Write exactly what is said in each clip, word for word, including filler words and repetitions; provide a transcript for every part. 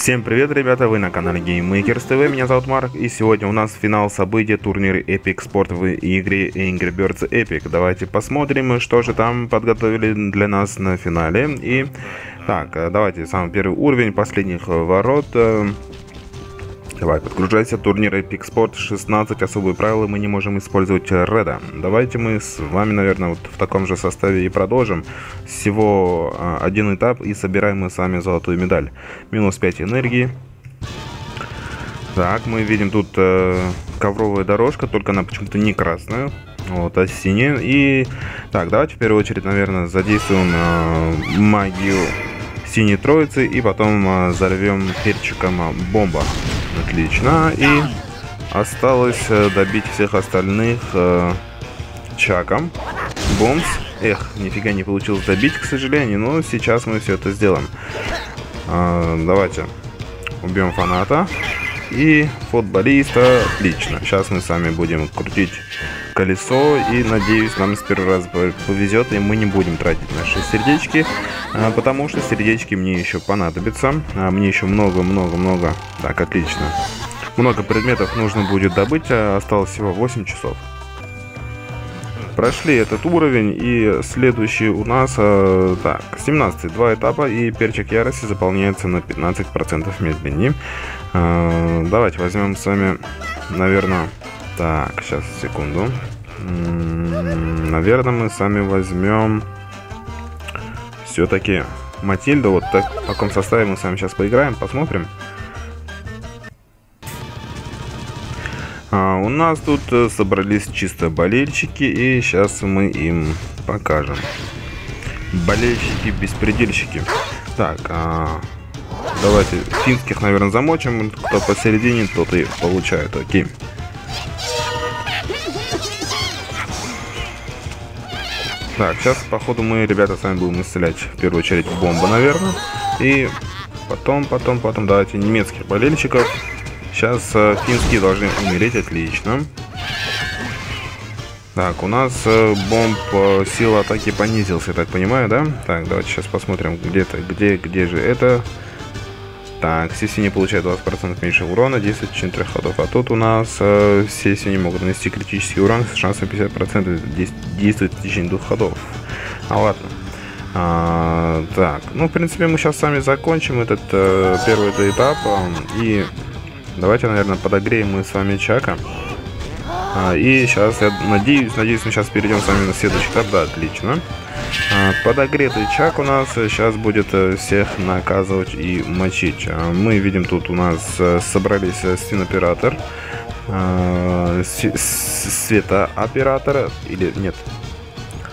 Всем привет, ребята, вы на канале GameMakersTV, меня зовут Марк, и сегодня у нас финал события турнира Epic Sport в игре Angry Birds Epic. Давайте посмотрим, что же там подготовили для нас на финале. И так, давайте самый первый уровень последних ворот. Давай, подгружайся, турнир Epic Sport шестнадцать, особые правила, мы не можем использовать Реда. Давайте мы с вами, наверное, вот в таком же составе и продолжим. Всего один этап, и собираем мы с вами золотую медаль. Минус пять энергии. Так, мы видим тут э, ковровая дорожка, только она почему-то не красная. Вот, а синяя. И так, давайте в первую очередь, наверное, задействуем э, магию синей троицы, и потом э, взорвем перчиком э, бомба. Отлично, и осталось добить всех остальных э, чаком. Бомс. Эх, нифига не получилось добить, к сожалению, но сейчас мы все это сделаем. Э, давайте убьем фаната и футболиста. Отлично. Сейчас мы с вами будем крутить колесо, и надеюсь, нам с первого раза повезет, и мы не будем тратить наши сердечки, потому что сердечки мне еще понадобятся. Мне еще много-много-много. Так, отлично. Много предметов нужно будет добыть, осталось всего восемь часов. Прошли этот уровень, и следующий у нас, так, семнадцатый, два этапа, и перчик ярости заполняется на пятнадцать процентов медленнее. Давайте возьмем с вами, наверное, так, сейчас, секунду. Наверное, мы с вами возьмем все-таки Матильду. Вот так, в таком составе мы с вами сейчас поиграем, посмотрим. А, у нас тут собрались чисто болельщики, и сейчас мы им покажем. Болельщики-беспредельщики. Так, а... Давайте финских, наверное, замочим. Кто посередине, тот и получает. Окей. Так, сейчас, походу, мы, ребята, с вами будем исцелять. В первую очередь бомба, наверное. И потом, потом, потом, давайте немецких болельщиков. Сейчас э, финские должны умереть. Отлично. Так, у нас э, бомб э, сила атаки понизился, я так понимаю, да? Так, давайте сейчас посмотрим, где-то, где, где же это... Так, Сиси не получает двадцать процентов меньше урона, десять-четыре ходов. А тут у нас э, все Сиси могут нанести критический урон с шансом пятьдесят процентов действует в течение двух ходов. А ладно. А, так, ну, в принципе, мы сейчас с вами закончим этот э, первый этап. Э, и давайте, наверное, подогреем мы с вами Чака. А, и сейчас, я надеюсь, надеюсь, мы сейчас перейдем с вами на следующий этап. Да, отлично. Подогретый Чак у нас сейчас будет всех наказывать и мочить. Мы видим, тут у нас собрались стен-оператор, света-оператор, или нет,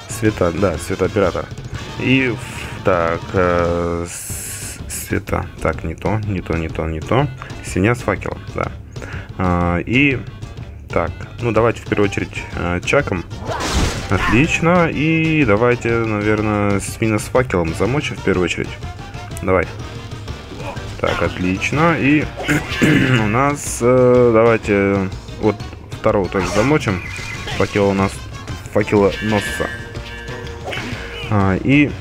света, да, света-оператор. И так, света, так, не то, не то, не то, не то, синя с факелом, да. И так, ну давайте в первую очередь Чаком. Отлично, и давайте, наверное, с минус факелом замочим в первую очередь. Давай. Так, отлично, и у нас, э, давайте, вот второго тоже замочим. Факела у нас, факела носца. А, и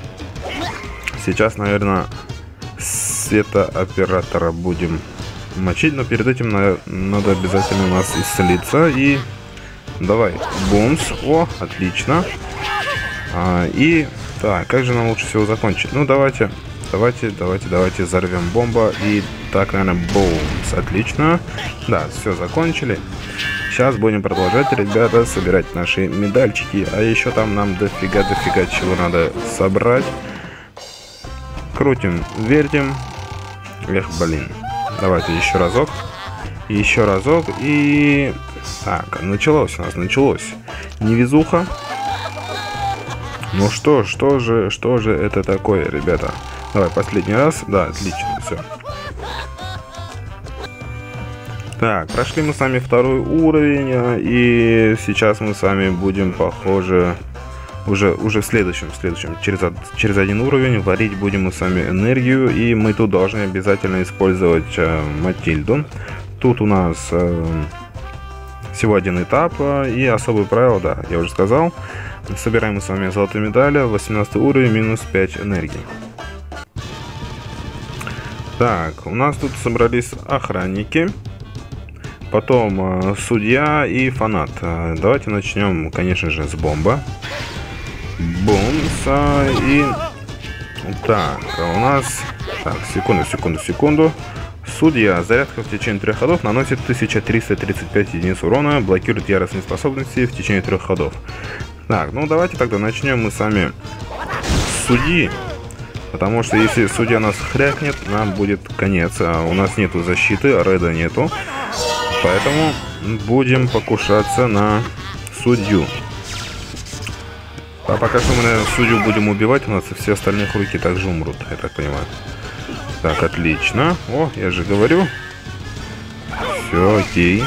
сейчас, наверное, светооператора будем мочить, но перед этим на, надо обязательно у нас исцелиться и... Давай, бомс, о, отлично. А, и, так, как же нам лучше всего закончить? Ну, давайте, давайте, давайте, давайте взорвем бомба. И так, наверное, бомс, отлично. Да, все, закончили. Сейчас будем продолжать, ребята, собирать наши медальчики. А еще там нам дофига-дофига чего надо собрать. Крутим, вертим. Эх, блин. Давайте еще разок. Еще разок и... Так, началось у нас, началось невезуха. Ну что, что же, что же это такое, ребята? Давай, последний раз. Да, отлично, все. Так, прошли мы с вами второй уровень. И сейчас мы с вами будем, похоже, уже, уже в следующем, в следующем, через, через один уровень варить будем мы с вами энергию. И мы тут должны обязательно использовать э, Матильду. Тут у нас... Э, Всего один этап и особые правила, да, я уже сказал. Собираем мы с вами золотую медаль, восемнадцатый уровень, минус пять энергии. Так, у нас тут собрались охранники, потом э, судья и фанат. Давайте начнем, конечно же, с бомба. Бомса и... Так, у нас... Так, секунду, секунду, секунду. Судья. Зарядка в течение трех ходов наносит тысячу триста тридцать пять единиц урона, блокирует яростные способности в течение трех ходов. Так, ну давайте тогда начнем мы сами с судьи. Потому что если судья нас хрякнет, нам будет конец. А у нас нету защиты, реда нету. Поэтому будем покушаться на судью. А пока что мы, наверное, судью будем убивать, у нас и все остальные руки также умрут, я так понимаю. Так, отлично. О, я же говорю. Все, окей.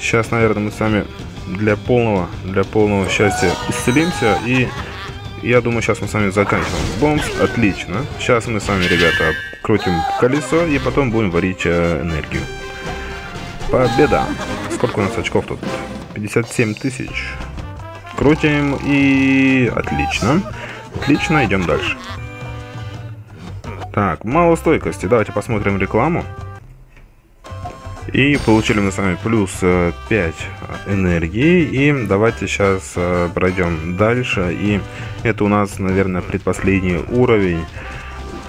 Сейчас, наверное, мы с вами для полного, для полного счастья исцелимся. И я думаю, сейчас мы с вами заканчиваем. Бомбс, отлично. Сейчас мы с вами, ребята, крутим колесо и потом будем варить энергию. Победа! Сколько у нас очков тут? пятьдесят семь тысяч. Крутим и... Отлично. Отлично, идем дальше. Так, мало стойкости. Давайте посмотрим рекламу. И получили мы с вами плюс пять энергии. И давайте сейчас пройдем дальше. И это у нас, наверное, предпоследний уровень.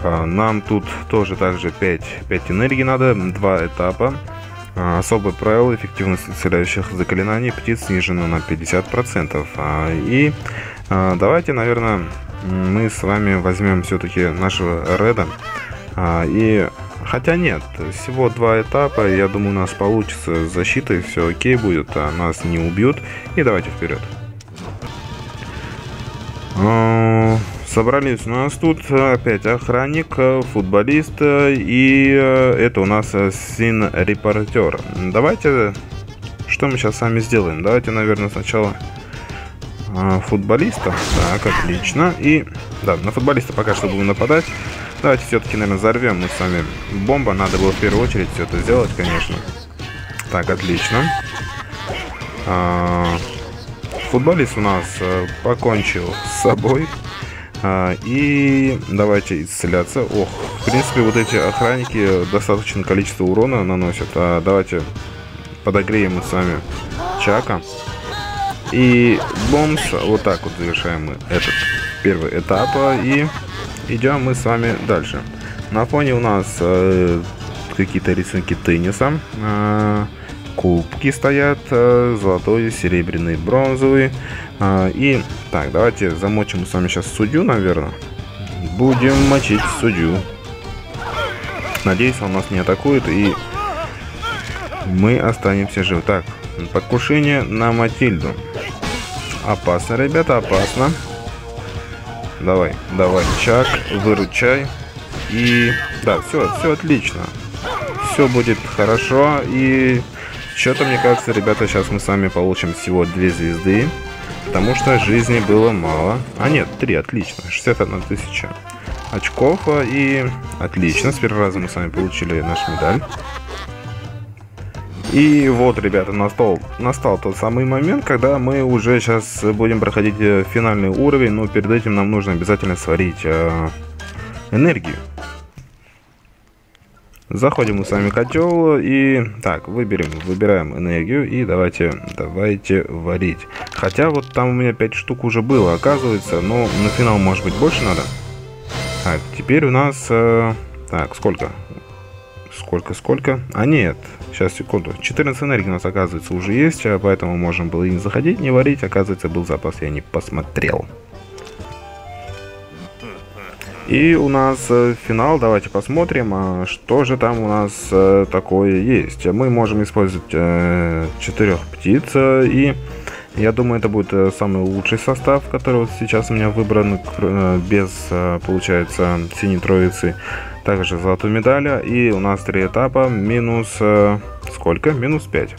Нам тут тоже также пять, пять энергии надо. два этапа. Особое правило: эффективность исцеляющих заклинаний птиц снижена на пятьдесят процентов. И давайте, наверное, мы с вами возьмем все-таки нашего Реда. И хотя нет, всего два этапа, я думаю, у нас получится с защитой, все окей будет, нас не убьют. И давайте вперед. Собрались у нас тут опять охранник, футболист, и это у нас син-репортер. Давайте, что мы сейчас с вами сделаем? Давайте, наверное, сначала футболиста. Так, отлично. И да, на футболиста пока что будем нападать. Давайте все-таки, наверное, взорвем мы с вами бомба. Надо было в первую очередь все это сделать, конечно. Так, отлично. Футболист у нас покончил с собой. И давайте исцеляться. Ох, в принципе, вот эти охранники достаточное количество урона наносят. А давайте подогреем мы с вами Чака. И бомж. Вот так вот завершаем мы этот первый этап. И идем мы с вами дальше. На фоне у нас э, какие-то рисунки тенниса. Э, кубки стоят. Э, золотой, серебряный, бронзовый. И так, давайте замочим с вами сейчас судью, наверное. Будем мочить судью. Надеюсь, он нас не атакует и мы останемся живы. Так, покушение на Матильду. Опасно, ребята, опасно. Давай, давай, Чак, выручай. И да, все, все отлично. Все будет хорошо. И что-то, мне кажется, ребята, сейчас мы с вами получим всего две звезды. Потому что жизни было мало. А нет, три, отлично. шестьдесят одна тысяча очков. И отлично, с первого раза мы с вами получили нашу медаль. И вот, ребята, настал, настал тот самый момент, когда мы уже сейчас будем проходить финальный уровень. Но перед этим нам нужно обязательно сварить э, энергию. Заходим мы с вами в котел и так, выберем, выбираем энергию и давайте, давайте варить. Хотя вот там у меня пять штук уже было, оказывается, но на финал может быть больше надо. Так, теперь у нас, э, так, сколько? Сколько, сколько? А нет, сейчас, секунду, четырнадцать энергии у нас, оказывается, уже есть, поэтому можем было и не заходить, не варить, оказывается, был запас, я не посмотрел. И у нас финал, давайте посмотрим, что же там у нас такое есть. Мы можем использовать четырех птиц, и я думаю, это будет самый лучший состав, который вот сейчас у меня выбран, без, получается, синей троицы. Также золотую медаль, и у нас три этапа, минус сколько? Минус пять.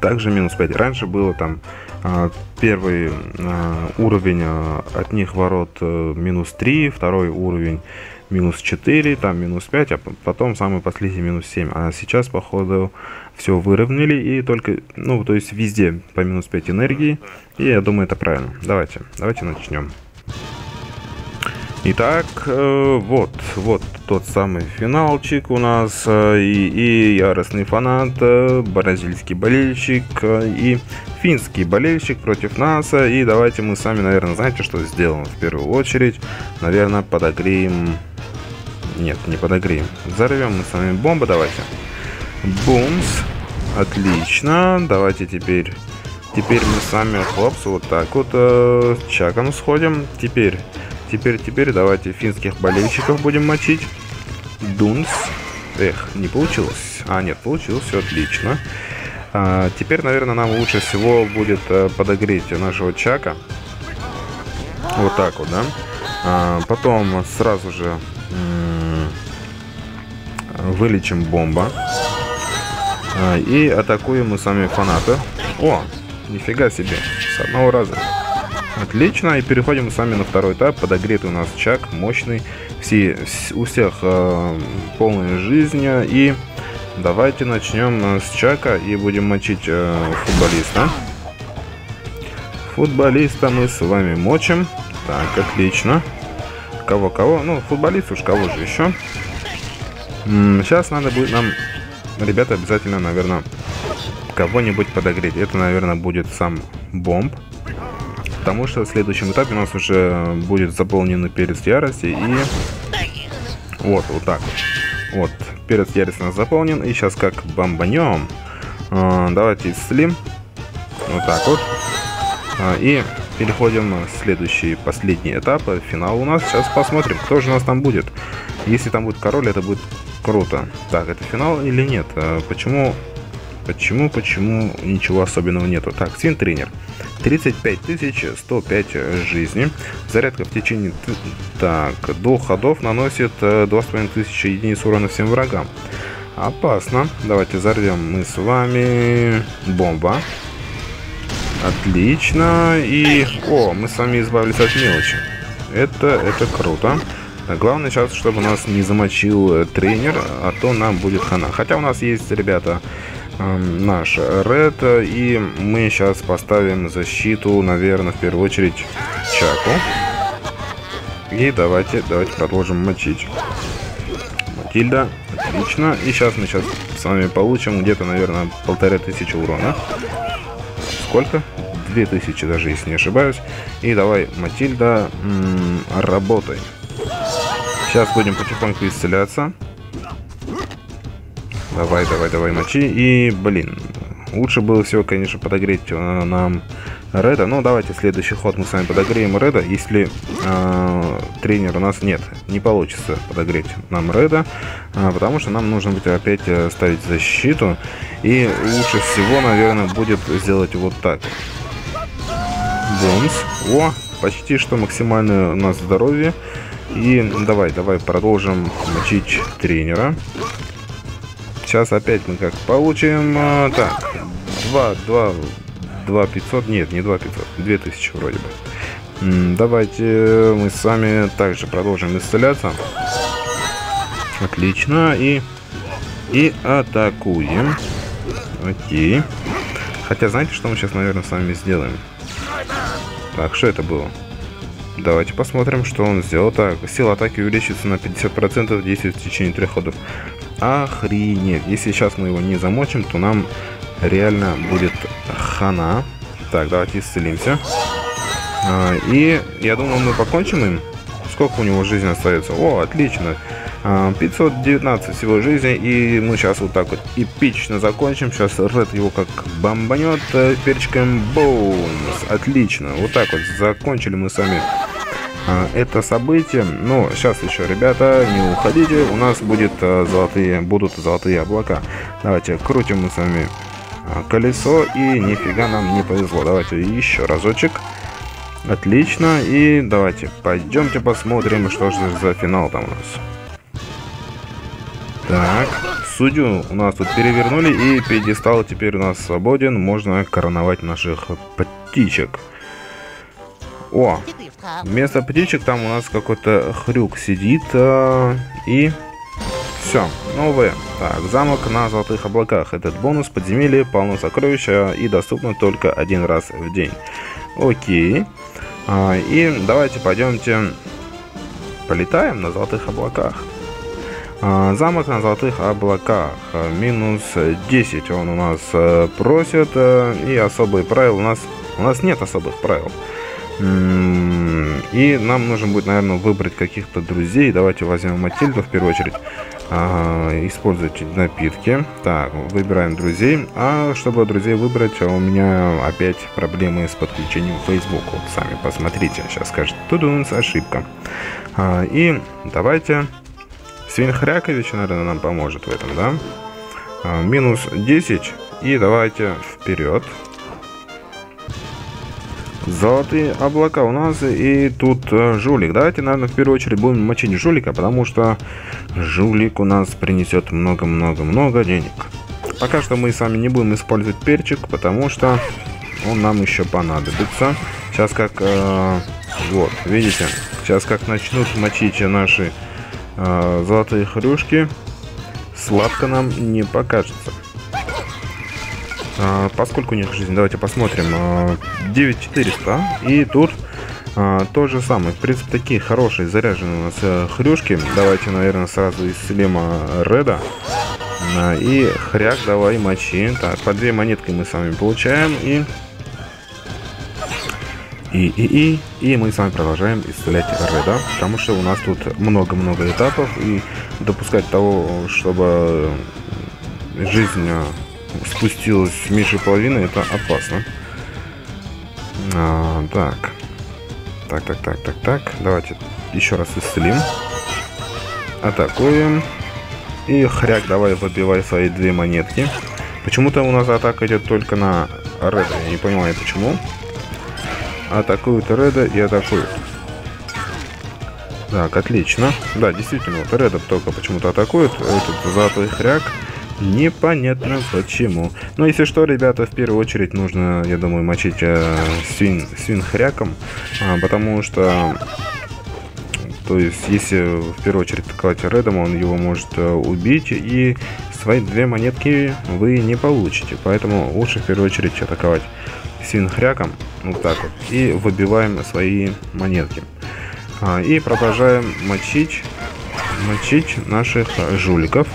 Также минус пять. Раньше было там... Первый уровень от них ворот минус три, второй уровень минус четыре, там минус пять, а потом самый последний минус семь. А сейчас, походу, все выровняли и только, ну, то есть везде по минус пять энергии. И я думаю, это правильно. Давайте, давайте начнем. Итак, вот, вот тот самый финалчик у нас, и, и яростный фанат, бразильский болельщик и финский болельщик против нас. И давайте мы сами, наверное, знаете, что сделаем в первую очередь. Наверное, подогреем... Нет, не подогреем. Взорвем мы с вами бомбу, давайте. Бумс, отлично, давайте теперь... Теперь мы с вами, хлопс, вот так вот, чаком сходим. Теперь... Теперь, теперь давайте финских болельщиков будем мочить. Дунс. Эх, не получилось. А, нет, получилось, все отлично. А, теперь, наверное, нам лучше всего будет подогреть нашего Чака. Вот так вот, да. А, потом сразу же вылечим бомба. А, и атакуем мы сами фаната. О, нифига себе. С одного раза. Отлично, и переходим с вами на второй этап. Подогретый у нас Чак, мощный, все, у всех э, полная жизнь. И давайте начнем с Чака и будем мочить э, футболиста. Футболиста мы с вами мочим. Так, отлично. Кого-кого? Ну, футболист уж, кого же еще? М-м, сейчас надо будет нам, ребята, обязательно, наверное, кого-нибудь подогреть. Это, наверное, будет сам Бомб. Потому что в следующем этапе у нас уже будет заполнен перец ярости и... Вот, вот так вот. Вот, перец ярости у нас заполнен. И сейчас как бомбанем. А, давайте слим. Вот так вот. А, и переходим в следующий, последний этап. Финал у нас. Сейчас посмотрим, кто же у нас там будет. Если там будет король, это будет круто. Так, это финал или нет? А, почему... Почему, почему ничего особенного нету? Так, свинтренер. тридцать пять тысяч сто пять жизни. Зарядка в течение так, двух ходов наносит две тысячи пятьсот единиц урона всем врагам. Опасно. Давайте взорвем мы с вами бомба. Отлично. И... О, мы с вами избавились от мелочи. Это, это круто. Главное сейчас, чтобы нас не замочил тренер, а то нам будет хана. Хотя у нас есть, ребята... наш ред, и мы сейчас поставим защиту, наверное, в первую очередь Чаку. И давайте, давайте продолжим мочить. Матильда, отлично. И сейчас мы сейчас с вами получим где-то, наверное, полторы тысячи урона. Сколько? Две тысячи даже, если не ошибаюсь. И давай, Матильда, м-м, работай. Сейчас будем потихоньку исцеляться. Давай, давай, давай, мочи. И, блин, лучше было всего, конечно, подогреть нам Реда. Ну, давайте следующий ход мы с вами подогреем Реда. Если э, тренер у нас нет, не получится подогреть нам Реда, э, потому что нам нужно будет опять ставить защиту. И лучше всего, наверное, будет сделать вот так. Бомс. О, почти что максимальное у нас здоровье. И давай, давай, продолжим мочить тренера. Сейчас опять мы как получим, а, так, два пятьсот, нет, не два пятьсот, две тысячи вроде бы. М, давайте мы с вами также продолжим исцеляться. Отлично, и, и атакуем. Окей. Хотя знаете, что мы сейчас, наверное, с вами сделаем? Так, что это было? Давайте посмотрим, что он сделал. Так, сила атаки увеличится на пятьдесят процентов, действует в течение трех ходов. Охренеть. Если сейчас мы его не замочим, то нам реально будет хана. Так, давайте исцелимся. А, и я думаю, мы покончим им. Сколько у него жизни остается? О, отлично. А, пятьсот девятнадцать всего жизни. И мы сейчас вот так вот эпично закончим. Сейчас Ред его как бомбанет перчиком. Бум. Отлично. Вот так вот закончили мы сами это событие. Но сейчас еще, ребята, не уходите, у нас будет золотые, будут золотые облака. Давайте крутим мы с вами колесо, и нифига нам не повезло. Давайте еще разочек. Отлично, и давайте пойдемте посмотрим, что же за финал там у нас. Так, судью у нас тут перевернули, и пьедестал теперь у нас свободен, можно короновать наших птичек. О, Вместо птичек там у нас какой-то хрюк сидит. Э, и все. Новые. Так, замок на золотых облаках. Этот бонус подземелье полно сокровища и доступно только один раз в день. Окей. Э, и давайте пойдемте полетаем на золотых облаках. Замок на золотых облаках, минус десять он у нас просит, и особые правила у нас, у нас нет особых правил. И нам нужно будет, наверное, выбрать каких-то друзей. Давайте возьмем Матильду в первую очередь, используйте напитки. Так, выбираем друзей, а чтобы друзей выбрать, у меня опять проблемы с подключением к Фейсбуку. Сами посмотрите, сейчас скажет, тут у нас ошибка. И давайте... Свин Хрякович, наверное, нам поможет в этом, да? минус десять. И давайте вперед. Золотые облака у нас. И тут жулик. Давайте, наверное, в первую очередь будем мочить жулика, потому что жулик у нас принесет много-много-много денег. Пока что мы с вами не будем использовать перчик, потому что он нам еще понадобится. Сейчас как... Э, вот, видите? Сейчас как начнут мочить наши... золотые хрюшки, сладко нам не покажется. Поскольку у них жизнь, давайте посмотрим. девять тысяч четыреста. И тут то же самое. В принципе, такие хорошие заряженные у нас хрюшки. Давайте, наверное, сразу исцелим Реда. И хряк, давай мочи. Так, по две монетки мы с вами получаем. И... И, и, и, и мы с вами продолжаем исцелять Реда, потому что у нас тут много-много этапов, и допускать того, чтобы жизнь спустилась меньше половины, это опасно. А, так. Так, так, так, так, так. Давайте еще раз исцелим. Атакуем. И хряк, давай выбивай свои две монетки. Почему-то у нас атака идет только на Реда, я не понимаю почему. Атакуют Реда и атакуют. Так, отлично. Да, действительно, вот Реда только почему-то атакует. Этот золотой хряк. Непонятно почему. Но если что, ребята, в первую очередь нужно, я думаю, мочить э, свин, свин хряком. Э, потому что... То есть, если в первую очередь атаковать Редом, он его может э, убить. И свои две монетки вы не получите. Поэтому лучше в первую очередь атаковать свин хряком. Вот так вот. И выбиваем свои монетки. А, и продолжаем мочить. Мочить наших жуликов.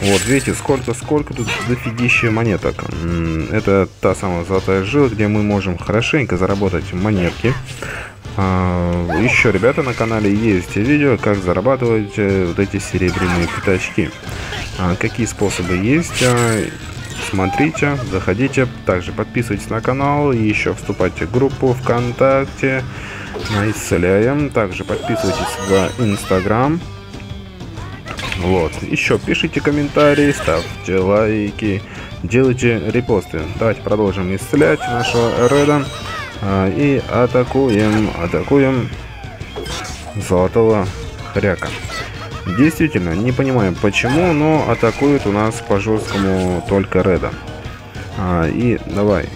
Вот, видите, сколько-сколько тут дофигища монеток. Это та самая золотая жила, где мы можем хорошенько заработать монетки. А, еще, ребята, на канале есть видео, как зарабатывать вот эти серебряные пятачки. А, какие способы есть... Смотрите, заходите, также подписывайтесь на канал, еще вступайте в группу ВКонтакте, исцеляем, также подписывайтесь в Инстаграм, вот, еще пишите комментарии, ставьте лайки, делайте репосты. Давайте продолжим исцелять нашего Реда и атакуем, атакуем золотого хряка. Действительно, не понимаем почему, но атакует у нас по-жесткому только Реда. А, и давай,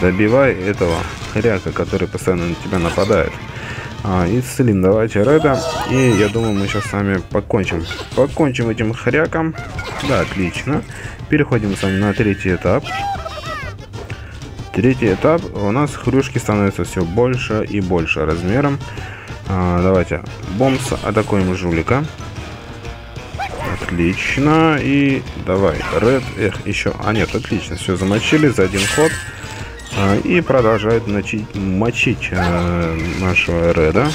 добивай этого хряка, который постоянно на тебя нападает. А, исцелим давайте Реда. И я думаю, мы сейчас с вами покончим. Покончим этим хряком. Да, отлично. Переходим с вами на третий этап. Третий этап. У нас хрюшки становятся все больше и больше размером. Давайте бомбс, атакуем жулика. Отлично. И давай Ред. Эх, еще. А нет, отлично. Все замочили за один ход. И продолжают мочить, мочить нашего Реда.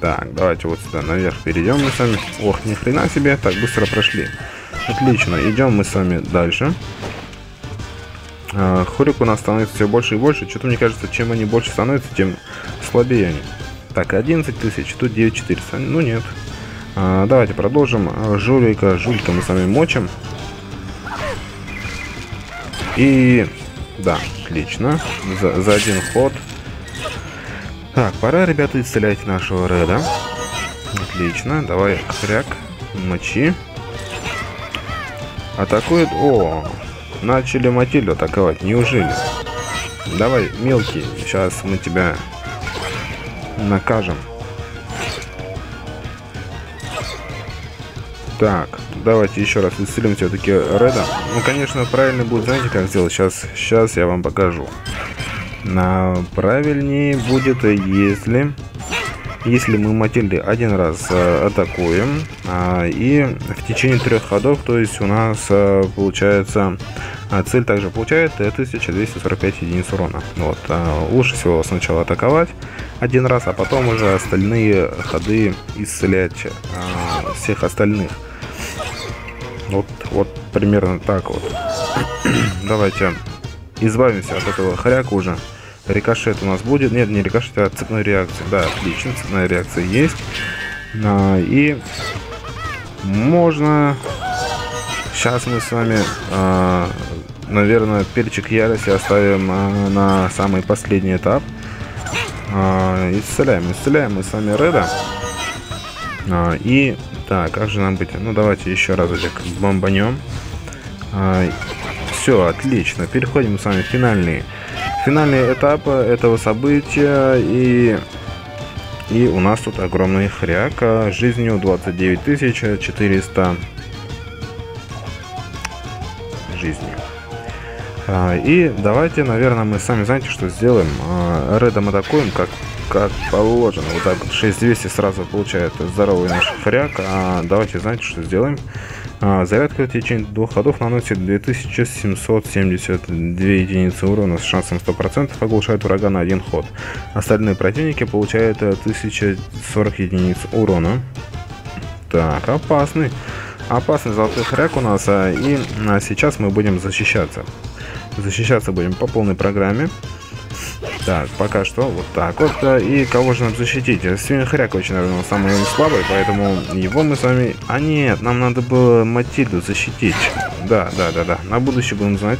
Так, давайте вот сюда наверх перейдем мы с вами. Ох, ни хрена себе. Так, быстро прошли. Отлично. Идем мы с вами дальше. Хрюк у нас становится все больше и больше. Что-то мне кажется, чем они больше становятся, тем слабее они. Так, одиннадцать тысяч, тут девять тысяч четыреста. Ну нет. А, давайте продолжим. Жулика, жулька мы с вами мочим. И... Да, отлично. За, за один ход. Так, пора, ребята, исцелять нашего Реда. Отлично. Давай, хряк, мочи. Атакует. О, начали Матильду атаковать. Неужели? Давай, мелкий. Сейчас мы тебя... накажем. Так, давайте еще раз исцелим все-таки Реда. Ну, конечно, правильно будет, знаете, как сделать? Сейчас, сейчас я вам покажу. На правильнее будет, если... Если мы Матильды один раз а, атакуем, а, и в течение трех ходов, то есть у нас а, получается, а, цель также получает тысяча двести сорок пять единиц урона. Вот, а, лучше всего сначала атаковать один раз, а потом уже остальные ходы исцелять а, всех остальных. Вот, вот примерно так вот. Давайте избавимся от этого хряка уже. Рикошет у нас будет. Нет, не рикошет, а цепной реакции. Да, отлично, цепная реакция есть. А, и можно... Сейчас мы с вами, а, наверное, перчик ярости оставим а, на самый последний этап. А, исцеляем, исцеляем мы с вами Реда. А, и... Так, как же нам быть? Ну, давайте еще разочек бомбанем. А, все, отлично. Переходим с вами в финальные... Финальные этапы этого события, и, и у нас тут огромный хряк с жизнью двадцать девять тысяч четыреста жизней. И давайте, наверное, мы сами, знаете, что сделаем? Редом атакуем, как, как положено. Вот так вот шесть двести сразу получает здоровый наш хряк. А давайте, знаете, что сделаем? Зарядка в течение двух ходов наносит две тысячи семьсот семьдесят две единицы урона с шансом сто процентов, оглушает врага на один ход. Остальные противники получают тысячу сорок единиц урона. Так, опасный. Опасный золотой хряк у нас. И сейчас мы будем защищаться. Защищаться будем по полной программе. Так, пока что вот так вот. И кого же нам защитить? Свинхряк очень, наверное, самый слабый, поэтому его мы с вами... А нет, нам надо было Матильду защитить. Да, да, да, да. На будущее будем знать.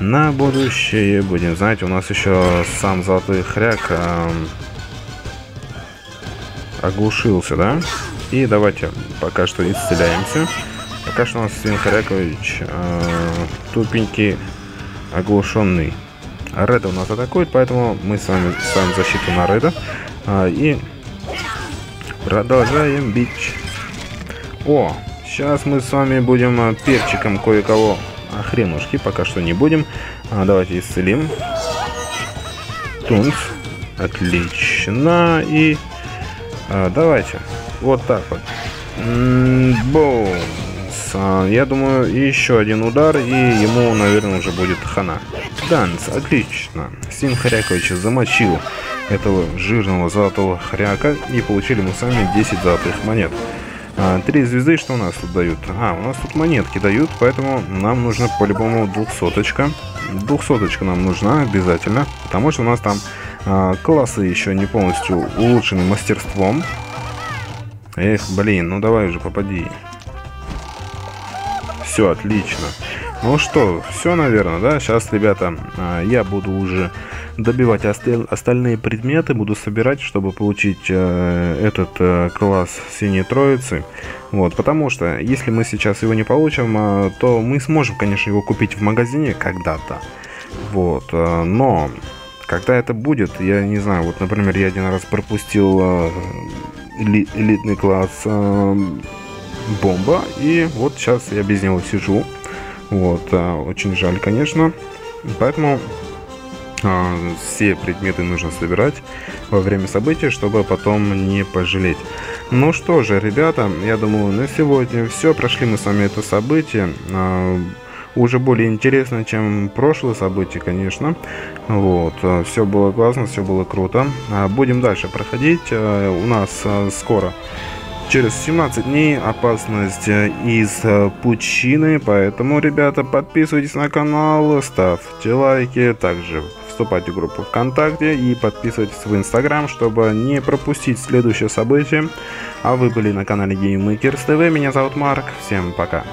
На будущее будем знать. У нас еще сам золотой хряк эм... оглушился, да? И давайте пока что исцеляемся. Пока что у нас Свинхрякович э... тупенький, оглушенный. Реда у нас атакует, поэтому мы с вами ставим защиту на Реда. А, и продолжаем бить. О, сейчас мы с вами будем перчиком кое-кого. Охренушки, пока что не будем. А, давайте исцелим. Тунс. Отлично. И а, давайте. Вот так вот. Бум. Я думаю, еще один удар, и ему, наверное, уже будет хана. Данс, отлично. Син Хрякович замочил этого жирного золотого хряка, и получили мы с вами десять золотых монет. Три звезды, что у нас тут дают? А, у нас тут монетки дают, поэтому нам нужно по-любому двухсоточка. Двухсоточка нам нужна обязательно, потому что у нас там а, классы еще не полностью улучшены мастерством. Эх, блин, ну давай уже попади. Все, отлично. Ну что, все, наверное, да? Сейчас, ребята, я буду уже добивать остальные предметы, буду собирать, чтобы получить этот класс Синей Троицы. Вот, потому что, если мы сейчас его не получим, то мы сможем, конечно, его купить в магазине когда-то. Вот, но когда это будет, я не знаю. Вот, например, я один раз пропустил элитный класс... Бомба, и вот сейчас я без него сижу. Вот, очень жаль, конечно. Поэтому а, все предметы нужно собирать во время события, чтобы потом не пожалеть. Ну что же, ребята, я думаю, на сегодня все. Прошли мы с вами это событие. А, уже более интересно, чем прошлое событие, конечно. Вот, все было классно, все было круто. А, будем дальше проходить. А, у нас а, скоро... Через семнадцать дней опасность из пучины, поэтому, ребята, подписывайтесь на канал, ставьте лайки, также вступайте в группу ВКонтакте и подписывайтесь в Инстаграм, чтобы не пропустить следующее событие. А вы были на канале GameMakersTV, меня зовут Марк, всем пока.